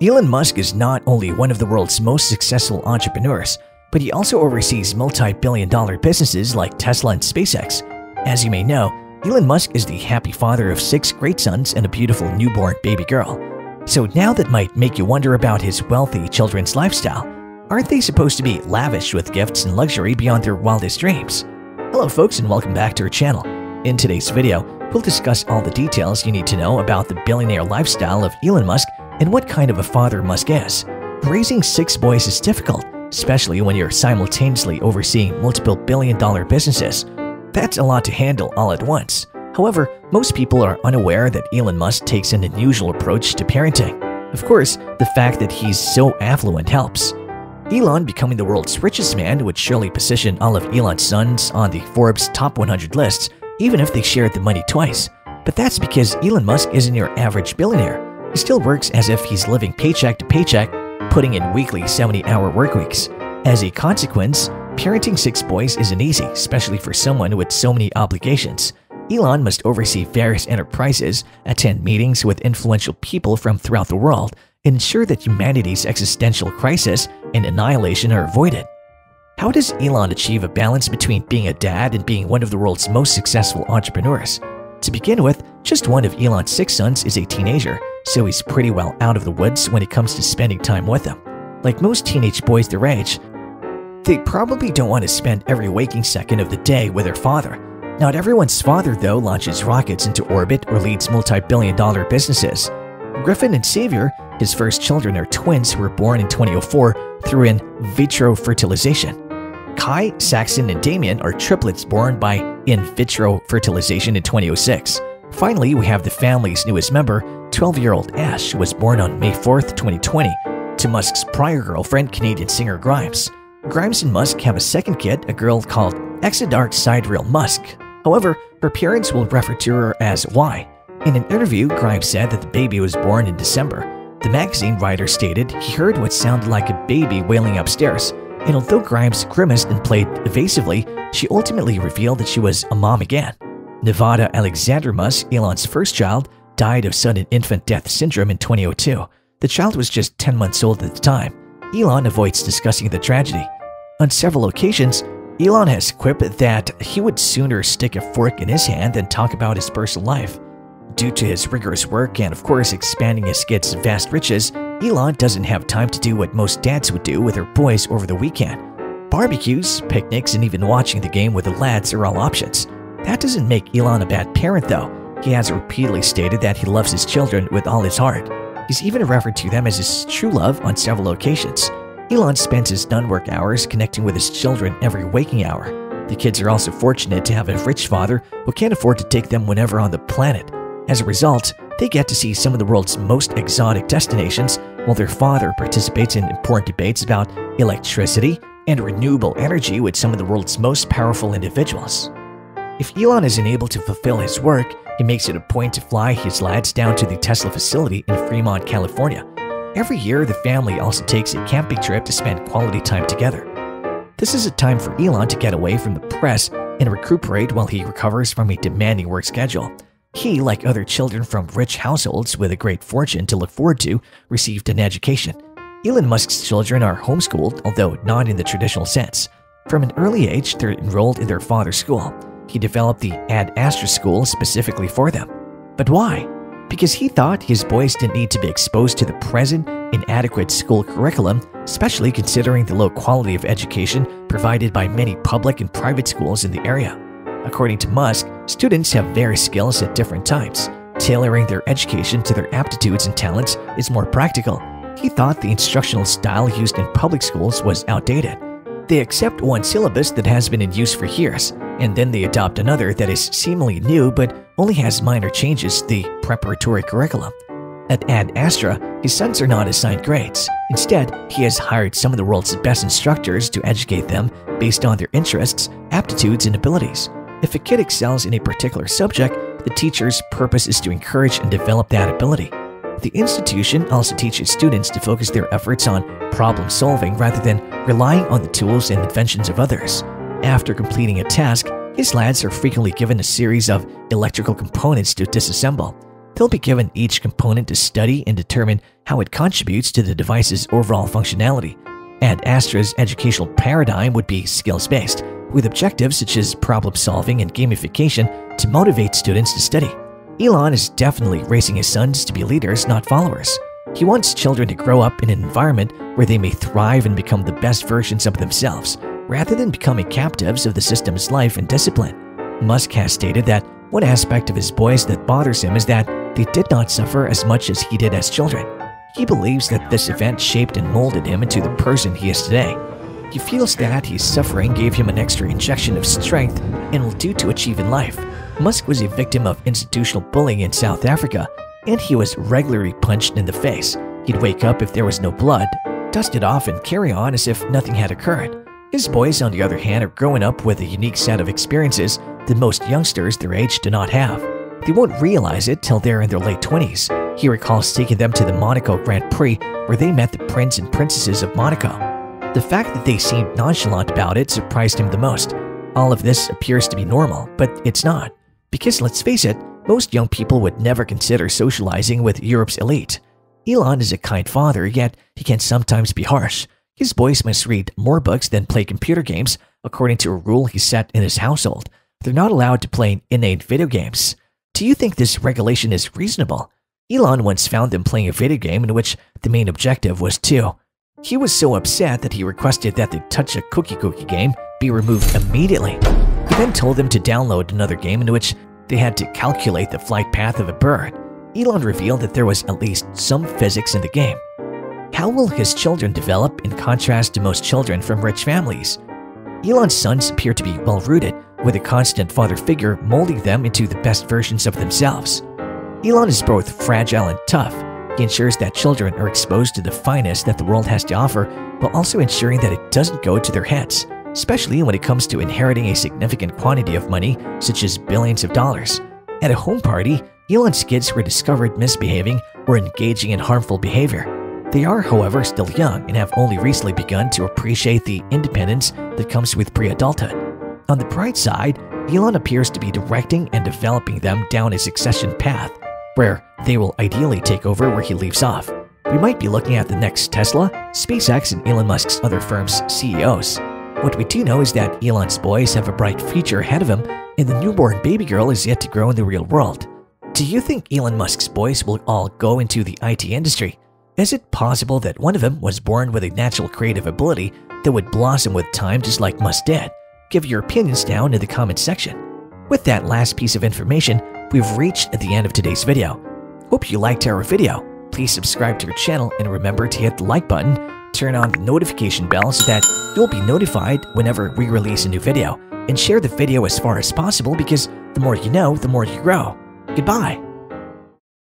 Elon Musk is not only one of the world's most successful entrepreneurs, but he also oversees multi-billion-dollar businesses like Tesla and SpaceX. As you may know, Elon Musk is the happy father of 6 great sons and a beautiful newborn baby girl. So now that might make you wonder about his wealthy children's lifestyle. Aren't they supposed to be lavish with gifts and luxury beyond their wildest dreams? Hello folks, and welcome back to our channel. In today's video, we'll discuss all the details you need to know about the billionaire lifestyle of Elon Musk and what kind of a father Musk is. Raising 6 boys is difficult, especially when you're simultaneously overseeing multiple billion-dollar businesses. That's a lot to handle all at once. However, most people are unaware that Elon Musk takes an unusual approach to parenting. Of course, the fact that he's so affluent helps. Elon becoming the world's richest man would surely position all of Elon's sons on the Forbes Top 100 lists, even if they shared the money twice. But that's because Elon Musk isn't your average billionaire. He still works as if he's living paycheck to paycheck, putting in weekly 70-hour workweeks. As a consequence, parenting 6 boys isn't easy, especially for someone with so many obligations. Elon must oversee various enterprises, attend meetings with influential people from throughout the world, ensure that humanity's existential crisis and annihilation are avoided. How does Elon achieve a balance between being a dad and being one of the world's most successful entrepreneurs? To begin with, just one of Elon's 6 sons is a teenager, so he's pretty well out of the woods when it comes to spending time with them. Like most teenage boys their age, they probably don't want to spend every waking second of the day with their father. Not everyone's father, though, launches rockets into orbit or leads multi-billion-dollar businesses. Griffin and Xavier, his first children, are twins who were born in 2004 through in vitro fertilization. Kai, Saxon, and Damien are triplets born by in vitro fertilization in 2006. Finally, we have the family's newest member, 12-year-old Ash, who was born on May 4, 2020, to Musk's prior girlfriend, Canadian singer Grimes. Grimes and Musk have a second kid, a girl called Exa Dark Sideræl Musk. However, her parents will refer to her as Y. In an interview, Grimes said that the baby was born in December. The magazine writer stated he heard what sounded like a baby wailing upstairs, and although Grimes grimaced and played evasively, she ultimately revealed that she was a mom again. Nevada Alexander Musk, Elon's first child, died of sudden infant death syndrome in 2002. The child was just 10 months old at the time. Elon avoids discussing the tragedy. On several occasions, Elon has quipped that he would sooner stick a fork in his hand than talk about his personal life. Due to his rigorous work and, of course, expanding his kid's vast riches, Elon doesn't have time to do what most dads would do with their boys over the weekend. Barbecues, picnics, and even watching the game with the lads are all options. That doesn't make Elon a bad parent, though. He has repeatedly stated that he loves his children with all his heart. He's even referred to them as his true love on several occasions. Elon spends his non-work hours connecting with his children every waking hour. The kids are also fortunate to have a rich father who can't afford to take them whenever on the planet. As a result, they get to see some of the world's most exotic destinations, while their father participates in important debates about electricity and renewable energy with some of the world's most powerful individuals. If Elon isn't able to fulfill his work, he makes it a point to fly his lads down to the Tesla facility in Fremont, California. Every year, the family also takes a camping trip to spend quality time together. This is a time for Elon to get away from the press and recuperate while he recovers from a demanding work schedule. He, like other children from rich households with a great fortune to look forward to, received an education. Elon Musk's children are homeschooled, although not in the traditional sense. From an early age, they're enrolled in their father's school. He developed the Ad Astra School specifically for them. But why? Because he thought his boys didn't need to be exposed to the present inadequate school curriculum, especially considering the low quality of education provided by many public and private schools in the area. According to Musk, students have various skills at different times. Tailoring their education to their aptitudes and talents is more practical. He thought the instructional style used in public schools was outdated. They accept one syllabus that has been in use for years, and then they adopt another that is seemingly new but only has minor changes to the preparatory curriculum. At Ad Astra, his sons are not assigned grades. Instead, he has hired some of the world's best instructors to educate them based on their interests, aptitudes, and abilities. If a kid excels in a particular subject, the teacher's purpose is to encourage and develop that ability. The institution also teaches students to focus their efforts on problem-solving rather than relying on the tools and inventions of others. After completing a task, his lads are frequently given a series of electrical components to disassemble. They'll be given each component to study and determine how it contributes to the device's overall functionality. Ad Astra's educational paradigm would be skills-based, with objectives such as problem-solving and gamification to motivate students to study. Elon is definitely raising his sons to be leaders, not followers. He wants children to grow up in an environment where they may thrive and become the best versions of themselves, rather than becoming captives of the system's life and discipline. Musk has stated that one aspect of his boys that bothers him is that they did not suffer as much as he did as children. He believes that this event shaped and molded him into the person he is today. He feels that his suffering gave him an extra injection of strength and will do to achieve in life. Musk was a victim of institutional bullying in South Africa, and he was regularly punched in the face. He'd wake up if there was no blood, dust it off, and carry on as if nothing had occurred. His boys, on the other hand, are growing up with a unique set of experiences that most youngsters their age do not have. They won't realize it till they're in their late 20s. He recalls taking them to the Monaco Grand Prix, where they met the prince and princesses of Monaco. The fact that they seemed nonchalant about it surprised him the most. All of this appears to be normal, but it's not. Because let's face it, most young people would never consider socializing with Europe's elite. Elon is a kind father, yet he can sometimes be harsh. His boys must read more books than play computer games, according to a rule he set in his household. They're not allowed to play inane video games. Do you think this regulation is reasonable? Elon once found them playing a video game in which the main objective was 2. He was so upset that he requested that the Touch a Cookie game be removed immediately. He then told them to download another game in which they had to calculate the flight path of a bird. Elon revealed that there was at least some physics in the game. How will his children develop in contrast to most children from rich families? Elon's sons appear to be well-rooted, with a constant father figure molding them into the best versions of themselves. Elon is both fragile and tough. He ensures that children are exposed to the finest that the world has to offer, while also ensuring that it doesn't go to their heads, especially when it comes to inheriting a significant quantity of money, such as billions of dollars. At a home party, Elon's kids were discovered misbehaving or engaging in harmful behavior. They are, however, still young and have only recently begun to appreciate the independence that comes with pre-adulthood. On the bright side, Elon appears to be directing and developing them down a succession path, where they will ideally take over where he leaves off. We might be looking at the next Tesla, SpaceX, and Elon Musk's other firms' CEOs. What we do know is that Elon's boys have a bright future ahead of him, and the newborn baby girl is yet to grow in the real world. Do you think Elon Musk's boys will all go into the IT industry? Is it possible that one of them was born with a natural creative ability that would blossom with time just like Musk did? Give your opinions down in the comment section. With that last piece of information, we've reached at the end of today's video. Hope you liked our video. Please subscribe to our channel and remember to hit the like button, turn on the notification bell so that you'll be notified whenever we release a new video, and share the video as far as possible because the more you know, the more you grow. Goodbye!